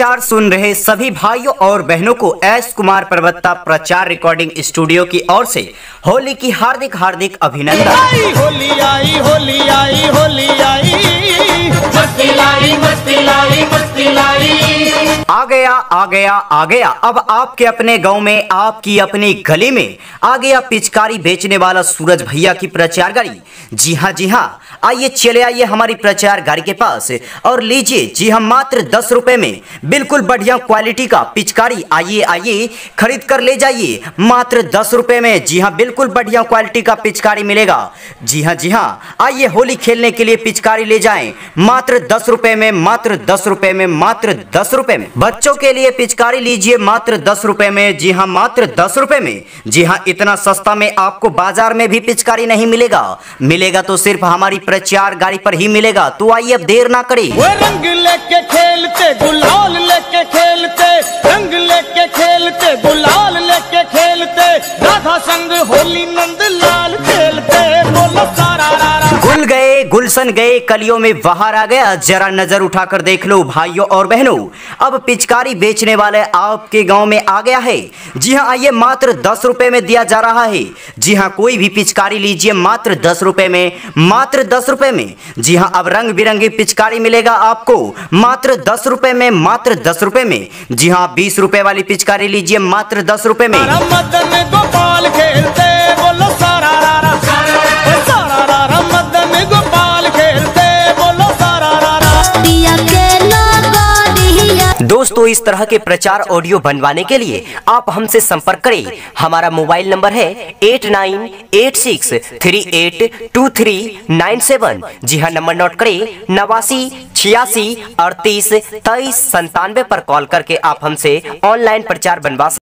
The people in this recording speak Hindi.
समाचार सुन रहे सभी भाइयों और बहनों को एस कुमार परबत्ता प्रचार रिकॉर्डिंग स्टूडियो की ओर से होली की हार्दिक हार्दिक अभिनंदन। होली आई होली आई होली आई, मस्ती लाई मस्ती लाई मस्ती लाई। आ गया आ गया आ गया। अब आपके अपने गांव में, आपकी अपनी गली में आ गया पिचकारी बेचने वाला सूरज भैया की प्रचार गाड़ी। जी हाँ आइए चले आइए हमारी प्रचार गाड़ी के पास और लीजिए जी हम मात्र 10 रुपए में बिल्कुल बढ़िया क्वालिटी का पिचकारी। आइए आइए खरीद कर ले जाइए मात्र 10 रुपए में। जी हाँ बिल्कुल बढ़िया क्वालिटी का पिचकारी मिलेगा। जी हाँ आइए होली खेलने के लिए पिचकारी ले जाएं मात्र 10 रुपए में, मात्र 10 रुपए में, मात्र 10 रुपए में। बच्चों के लिए पिचकारी लीजिए मात्र 10 रुपए में। जी हाँ मात्र 10 रुपए में। जी हाँ इतना सस्ता में आपको बाजार में भी पिचकारी नहीं मिलेगा, मिलेगा तो सिर्फ हमारी प्रचार गाड़ी पर ही मिलेगा। तो आइए अब देर ना करें। रंग लेके खेलते, गुलाल लेके खेलते, रंग लेके खेलते, गुलाल लेके खेलते, राधा संग होली नंद लाल खेलते। बोलो सारा रारा। गुल गए गुलशन गए, कलियों में बाहर आ गया। जरा नजर उठाकर देख लो भाइयों और बहनों, अब पिचकारी बेचने वाले आपके गांव में आ गया है। जी हाँ आइए मात्र 10 रुपए में दिया जा रहा है। जी हाँ कोई भी पिचकारी लीजिए मात्र 10 रुपए में, मात्र 10 रुपए में। जी हाँ अब रंग बिरंगी पिचकारी मिलेगा आपको मात्र 10 रुपए में, मात्र 10 रुपए में। जी हाँ 20 रुपए वाली पिचकारी लीजिए मात्र 10 रुपए में। दोस्तों इस तरह के प्रचार ऑडियो बनवाने के लिए आप हमसे संपर्क करें। हमारा मोबाइल नंबर है 8986382397। जी हाँ नंबर नोट करें 8986382397 पर कॉल करके आप हमसे ऑनलाइन प्रचार बनवा सकते हैं।